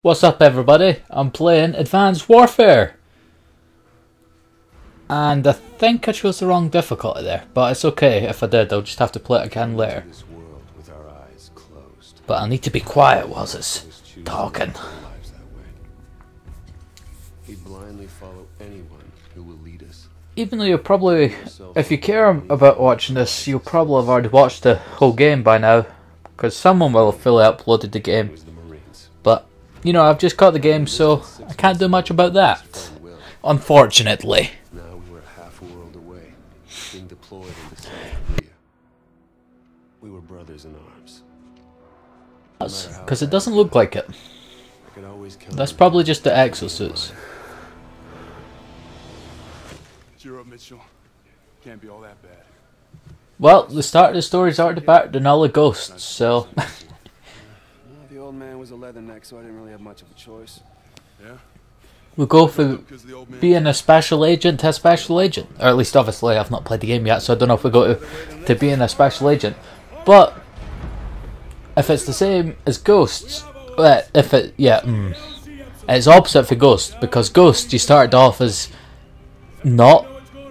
What's up everybody, I'm playing Advanced Warfare! And I think I chose the wrong difficulty there, but it's okay if I did, I'll just have to play it again later. But I need to be quiet whilst it's talking. Even though you'll probably, if you care about watching this, you'll probably have already watched the whole game by now, because someone will have fully uploaded the game. You know, I've just got the game, so I can't do much about that, unfortunately. Now we were half a world away, being deployed in the South Korea. We were brothers in arms. Because it doesn't look like it. That's probably just the exosuits. Can't be all that bad. Well, the start of the story is already about the Nulla Ghosts, so. The old man was a leatherneck, so I didn't really have much of a choice. Yeah. We'll go for being a special agent to a special agent. Or at least, obviously, I've not played the game yet, so I don't know if we go to being a special agent. But if it's the same as Ghosts, it's opposite for Ghosts, because Ghosts, you started off as not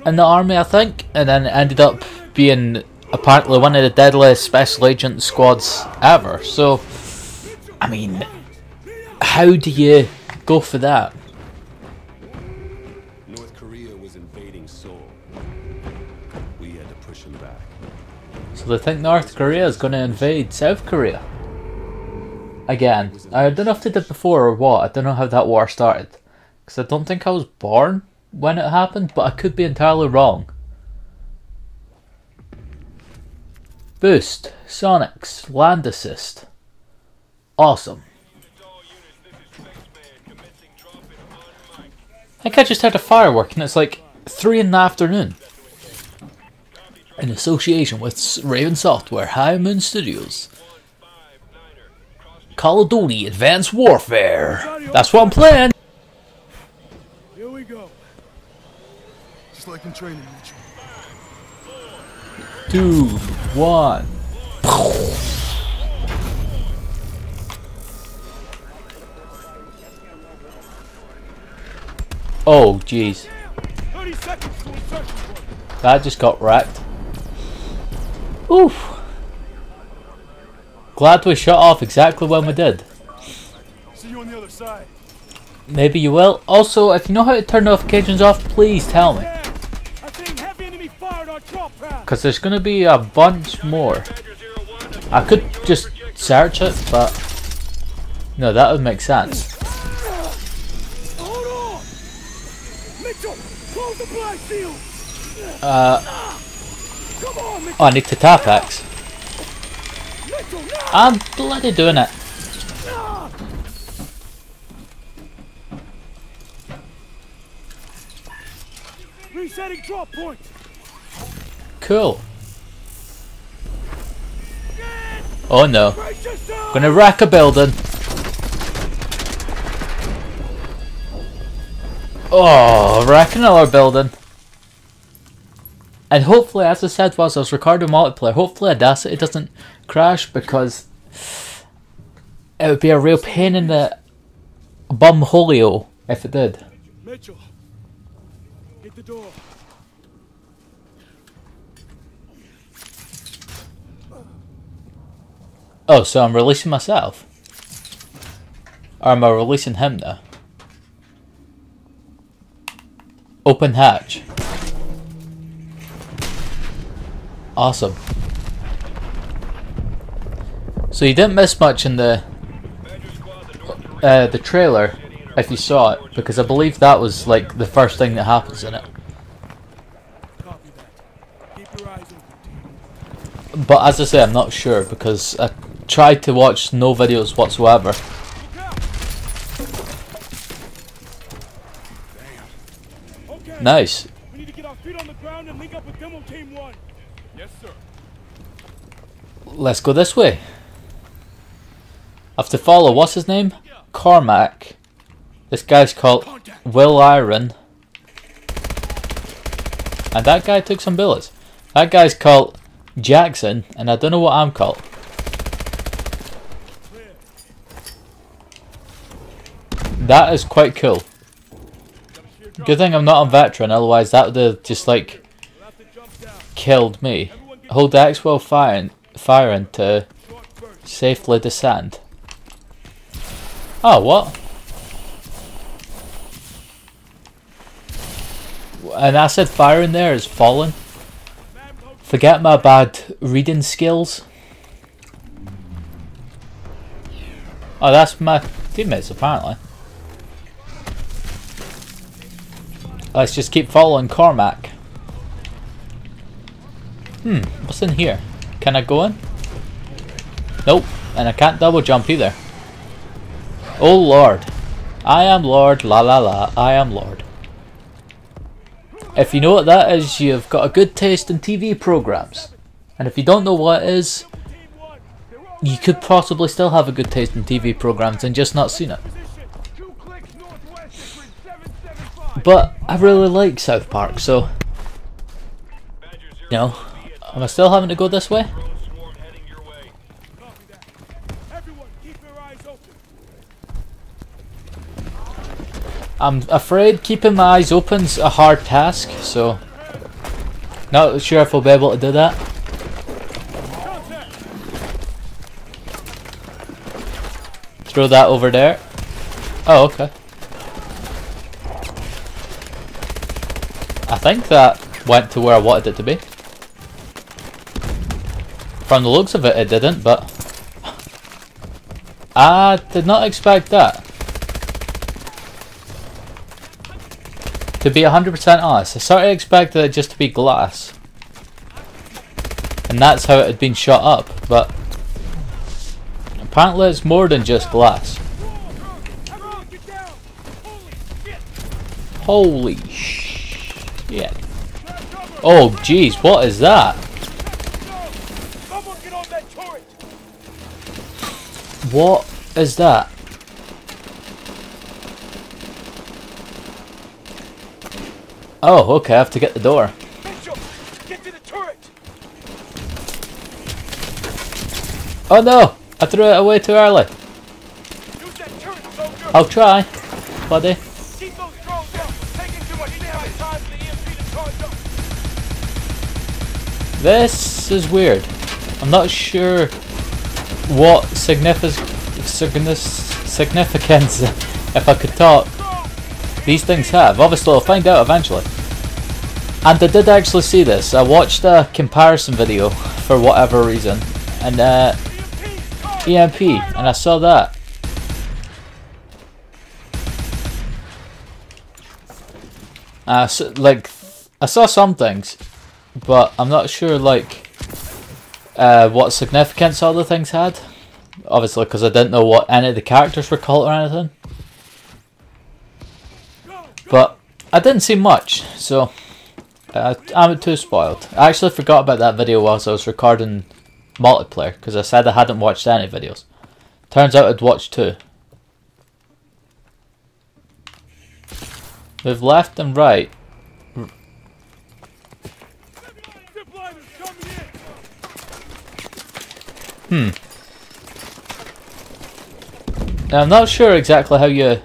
in the army, I think, and then ended up being apparently one of the deadliest special agent squads ever. So, I mean, how do you go for that? North Korea was invading Seoul. We had to push them back. So they think North Korea is going to invade South Korea again. I don't know if they did before or what. I don't know how that war started, because I don't think I was born when it happened, but I could be entirely wrong. Boost, Sonics, Land Assist. Awesome. I think I just had a firework and it's like 3 in the afternoon. In association with Raven Software, High Moon Studios. Call of Duty Advanced Warfare. That's what I'm playing. Here we go. Just like in training. 2, 1. Oh jeez, that just got wrecked. Oof. Glad we shut off exactly when we did. See you on the other side. Maybe you will. Also, if you know how to turn notifications off, please tell me, because there's going to be a bunch more. I could just search it, but no, that would make sense. Oh, I need to tap X. I'm bloody doing it. Resetting drop point. Cool. Oh no. Gonna wreck a building. Oh, wreck another building. And hopefully, as I said whilst I was recording multiplayer, hopefully Audacity doesn't crash, because it would be a real pain in the bum-holio if it did. Mitchell, hit the door. Oh, so I'm releasing myself? Or am I releasing him now? Open hatch. Awesome. So you didn't miss much in the trailer, if you saw it, because I believe that was like the first thing that happens in it. But as I say, I'm not sure, because I tried to watch no videos whatsoever. Nice. We need to get our feet on the ground and link up with demo team 1. Yes, sir. Let's go this way. I have to follow, what's his name? Cormac. This guy's called Will Iron. And that guy took some bullets. That guy's called Jackson, and I don't know what I'm called. That is quite cool. Good thing I'm not a veteran, otherwise that would have just like killed me. Hold the X while firing to safely descend. Oh, what? And I said firing there is falling. Forget my bad reading skills. Oh, that's my teammates apparently. Let's just keep following Cormac. Hmm, what's in here? Can I go in? Nope, and I can't double jump either. Oh Lord, I am Lord, la la la, I am Lord. If you know what that is, you've got a good taste in TV programs. And if you don't know what it is, you could possibly still have a good taste in TV programs and just not seen it. But I really like South Park, so... You know, am I still having to go this way? I'm afraid keeping my eyes open's a hard task, so... Not sure if we'll be able to do that. Throw that over there. Oh, okay. I think that went to where I wanted it to be. From the looks of it, it didn't, but... I did not expect that. To be 100% honest, I sort of expected it just to be glass. And that's how it had been shot up, but... Apparently it's more than just glass. Holy shit. Oh jeez, what is that? What is that? Oh, okay, I have to get the door. Get to the turret. Oh no! I threw it away too early. Use that turret, soldier. I'll try, buddy. Keep those drones out. Taking too much damage. Time for the EMP to charge up. This is weird. I'm not sure what significance, if I could talk, these things have. Obviously, I'll find out eventually. And I did actually see this. I watched a comparison video for whatever reason, and EMP, and I saw that. So, like, I saw some things, but I'm not sure like what significance all the things had. Obviously, because I didn't know what any of the characters were called or anything. But I didn't see much, so I'm too spoiled. I actually forgot about that video whilst I was recording multiplayer, because I said I hadn't watched any videos. Turns out I'd watched two. Move left and right. Now I'm not sure exactly how you...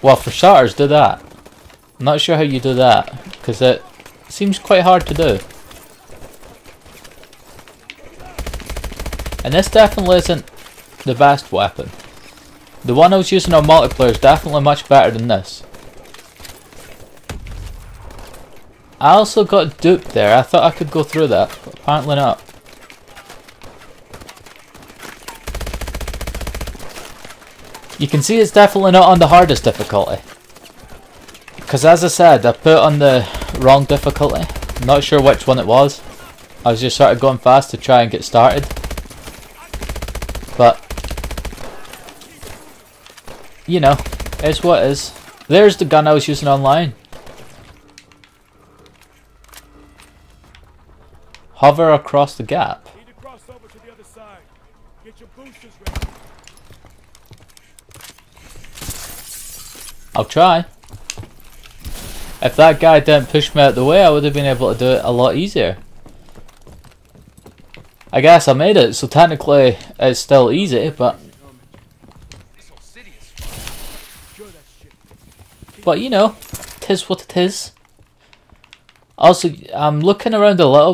Well, for starters, do that. I'm not sure how you do that, because it seems quite hard to do. And this definitely isn't the best weapon. The one I was using on multiplayer is definitely much better than this. I also got duped there. I thought I could go through that, but apparently not. You can see it's definitely not on the hardest difficulty. Because as I said, I put on the wrong difficulty. I'm not sure which one it was. I was just sort of going fast to try and get started. But, you know, it's what it is. There's the gun I was using online. Hover across the gap. I'll try. If that guy didn't push me out of the way, I would have been able to do it a lot easier. I guess I made it, so technically it's still easy, but you know, 'tis what it is. Also, I'm looking around a little